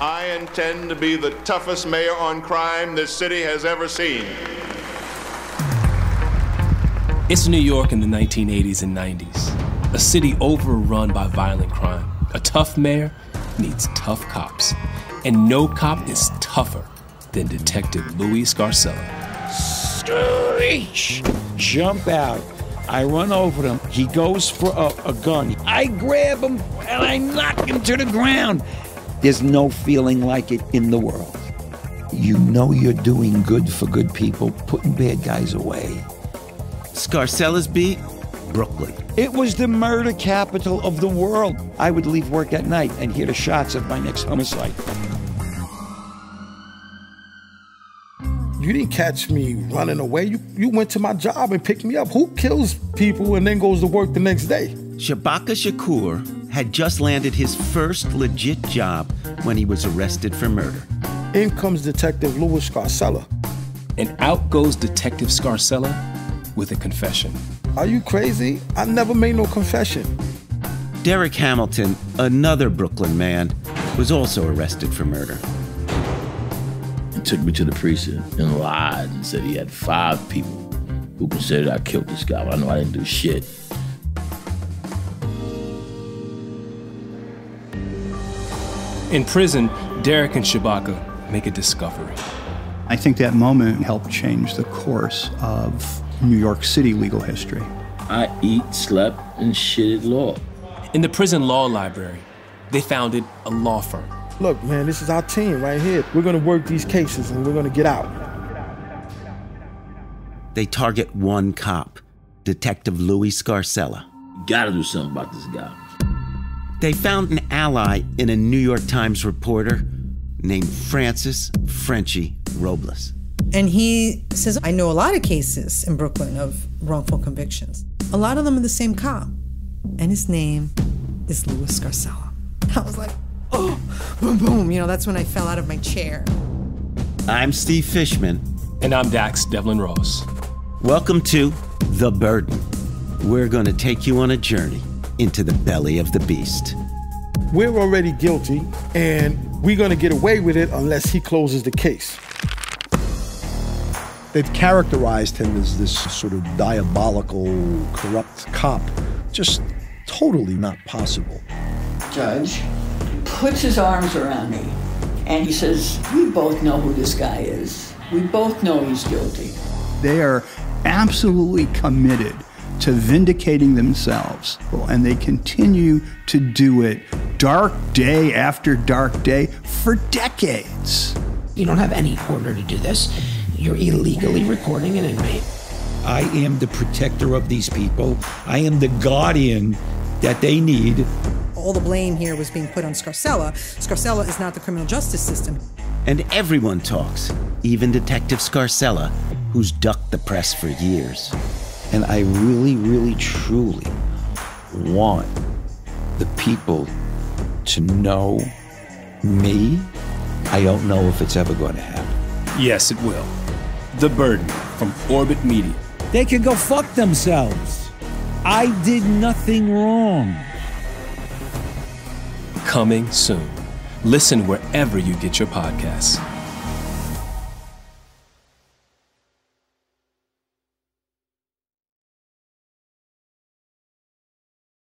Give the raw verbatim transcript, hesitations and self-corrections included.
I intend to be the toughest mayor on crime this city has ever seen. It's New York in the nineteen eighties and nineties, a city overrun by violent crime. A tough mayor needs tough cops, and no cop is tougher than Detective Louis Scarcella. Screech! Jump out. I run over him. He goes for a, a gun. I grab him and I knock him to the ground. There's no feeling like it in the world. You know you're doing good for good people, putting bad guys away. Scarcella's beat, Brooklyn. It was the murder capital of the world. I would leave work at night and hear the shots of my next homicide. You didn't catch me running away. You, you went to my job and picked me up. Who kills people and then goes to work the next day? Shabaka Shakur had just landed his first legit job when he was arrested for murder. In comes Detective Louis Scarcella. And out goes Detective Scarcella with a confession. Are you crazy? I never made no confession. Derek Hamilton, another Brooklyn man, was also arrested for murder. Took me to the precinct and lied and said he had five people who considered I killed this guy. I know I didn't do shit. In prison, Derek and Chewbacca make a discovery. I think that moment helped change the course of New York City legal history. I eat, slept, and shitted law. In the prison law library, they founded a law firm. Look, man, this is our team right here. We're going to work these cases and we're going to get out. They target one cop, Detective Louis Scarcella. Got to do something about this guy. They found an ally in a New York Times reporter named Francis Frenchie Robles. And he says, I know a lot of cases in Brooklyn of wrongful convictions. A lot of them are the same cop. And his name is Louis Scarcella. I was like, oh, boom, boom. You know, that's when I fell out of my chair. I'm Steve Fishman. And I'm Dax Devlin-Rose. Welcome to The Burden. We're going to take you on a journey into the belly of the beast. We're already guilty, and we're going to get away with it unless he closes the case. They've characterized him as this sort of diabolical, corrupt cop. Just totally not possible. Judge puts his arms around me and he says, we both know who this guy is. We both know he's guilty. They are absolutely committed to vindicating themselves, and they continue to do it dark day after dark day for decades. You don't have any order to do this. You're illegally recording an inmate. I am the protector of these people. I am the guardian that they need. All the blame here was being put on Scarcella. Scarcella is not the criminal justice system. And everyone talks, even Detective Scarcella, who's ducked the press for years. And I really, really, truly want the people to know me. I don't know if it's ever going to happen. Yes, it will. The Burden from Orbit Media. They can go fuck themselves. I did nothing wrong. Coming soon. Listen wherever you get your podcasts.